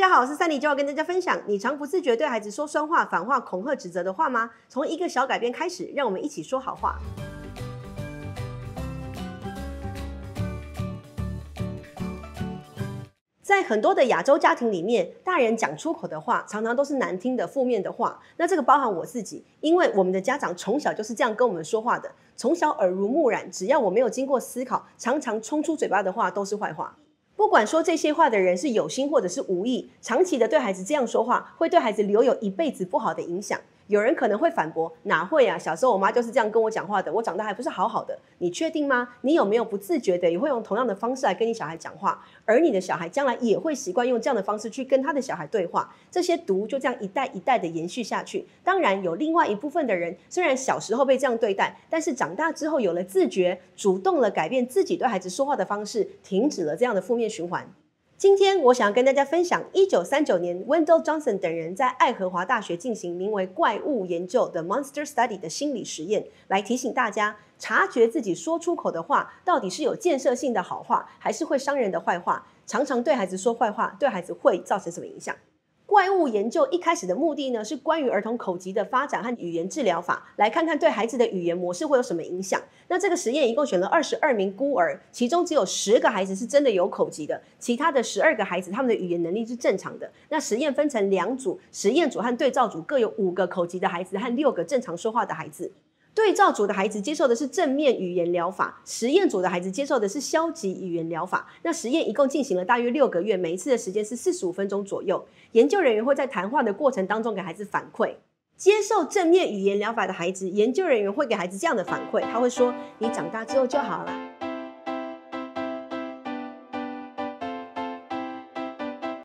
家好，我是珊妮，就要跟大家分享：你常不自觉对孩子说酸话、反话、恐吓、指责的话吗？从一个小改变开始，让我们一起说好话。在很多的亚洲家庭里面，大人讲出口的话，常常都是难听的、负面的话。那这个包含我自己，因为我们的家长从小就是这样跟我们说话的，从小耳濡目染，只要我没有经过思考，常常冲出嘴巴的话都是坏话。 不管说这些话的人是有心或者是无意，长期的对孩子这样说话，会对孩子留有一辈子不好的影响。有人可能会反驳：“哪会啊？小时候我妈就是这样跟我讲话的，我长大还不是好好的？”你确定吗？你有没有不自觉的也会用同样的方式来跟你小孩讲话？而你的小孩将来也会习惯用这样的方式去跟他的小孩对话。这些毒就这样一代一代的延续下去。当然，有另外一部分的人，虽然小时候被这样对待，但是长大之后有了自觉，主动了改变自己对孩子说话的方式，停止了这样的负面 循环。今天我想要跟大家分享1939年 Wendell Johnson 等人在爱荷华大学进行名为“怪物研究”的 Monster Study 的心理实验，来提醒大家察觉自己说出口的话到底是有建设性的好话，还是会伤人的坏话。常常对孩子说坏话，对孩子会造成什么影响？ 怪物研究一开始的目的呢，是关于儿童口疾的发展和语言治疗法，来看看对孩子的语言模式会有什么影响。那这个实验一共选了22名孤儿，其中只有10个孩子是真的有口疾的，其他的12个孩子他们的语言能力是正常的。那实验分成2组，实验组和对照组各有5个口疾的孩子和6个正常说话的孩子。 对照组的孩子接受的是正面语言疗法，实验组的孩子接受的是消极语言疗法。那实验一共进行了大约6个月，每一次的时间是45分钟左右。研究人员会在谈话的过程当中给孩子反馈。接受正面语言疗法的孩子，研究人员会给孩子这样的反馈，他会说：“你长大之后就好了。”